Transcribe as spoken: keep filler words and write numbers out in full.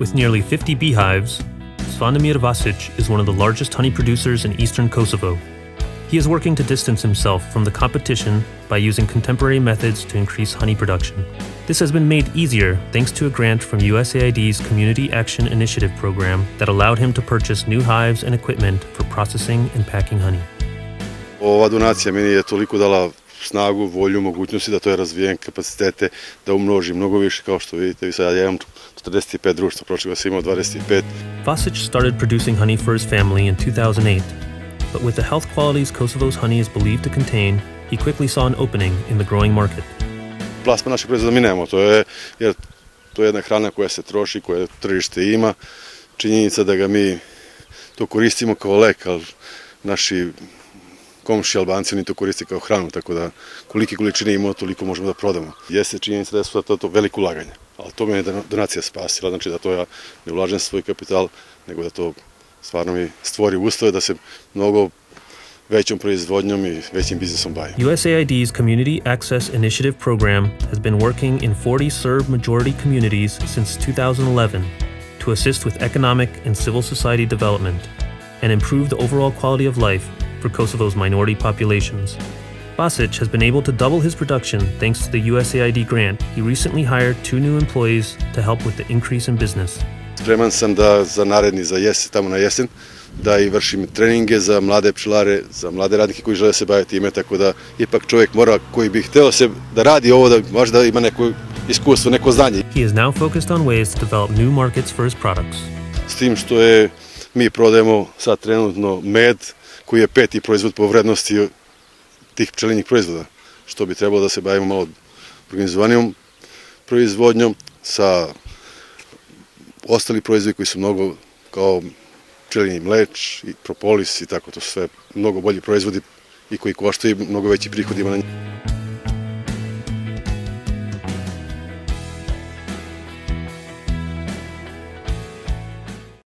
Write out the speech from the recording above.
With nearly fifty beehives, Zvonimir Vasic is one of the largest honey producers in eastern Kosovo. He is working to distance himself from the competition by using contemporary methods to increase honey production. This has been made easier thanks to a grant from U S A I D's Community Action Initiative program that allowed him to purchase new hives and equipment for processing and packing honey. Ova donacija meni je toliko dala snagu, volju, mogućnosti da to je razvijen kapacitete, da umnoži mnogo više, kao što vidite. Vi sad ja imam četrdeset pet društva, prošle sam imao dvadeset pet. Vasic started producing honey for his family in two thousand eight. But with the health qualities Kosovo's honey is believed to contain, he quickly saw an opening in the growing market. Plasma naših proizvoda mi nemamo, to je, jer to je jedna hrana koja se troši, koja tržište ima. Činjenica da ga mi to koristimo kao lek, ali naši komši Albanci oni to koriste kao hranu, tako da kolike količine imamo, toliko možemo da prodamo. Jeste činjenica da su to, to veliko ulaganje, ali to me je donacija spasila, znači da to ja ne ulažem svoj kapital, nego da to stvarno mi stvori uslove da se mnogo većom proizvodnjom I većim biznisom bavim. U S A I D's Community Access Initiative program has been working in forty Serb-majority communities since two thousand eleven to assist with economic and civil society development and improve the overall quality of life for Kosovo's minority populations. Vasic has been able to double his production thanks to the U S A I D grant. He recently hired two new employees to help with the increase in business. Spreman sam da za naredni, za jesen, tamo na jesen, da I vršim treninge za mlade pčelare, za mlade radnike koji žele se baviti ime, tako da ipak čovjek mora koji bi hteo se da radi ovo, da možda ima neko iskustvo, neko znanje. He is now focused on ways to develop new markets for his products. S tim što je, mi prodajemo sad trenutno med, koji je peti proizvod po vrednosti tih pčelinjih proizvoda, što bi trebalo da se bavimo malo organizovanijom proizvodnjom sa ostali proizvodi koji su mnogo kao pčelinji mleč I propolis I tako, to su sve mnogo bolji proizvodi I koji koštaju mnogo veći prihod ima na njih.